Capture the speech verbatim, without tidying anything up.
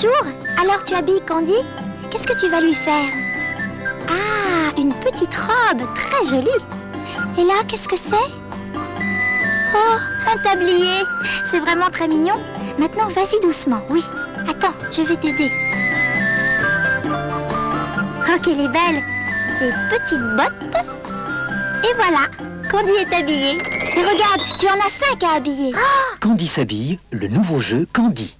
Bonjour. Alors tu habilles Candy? Qu'est-ce que tu vas lui faire? Ah, une petite robe, très jolie. Et là, qu'est-ce que c'est? Oh, un tablier. C'est vraiment très mignon. Maintenant, vas-y doucement, oui. Attends, je vais t'aider. Oh, qu'elle est belle. Des petites bottes. Et voilà, Candy est habillée. Et regarde, tu en as cinq à habiller. Oh, Candy s'habille, le nouveau jeu Candy.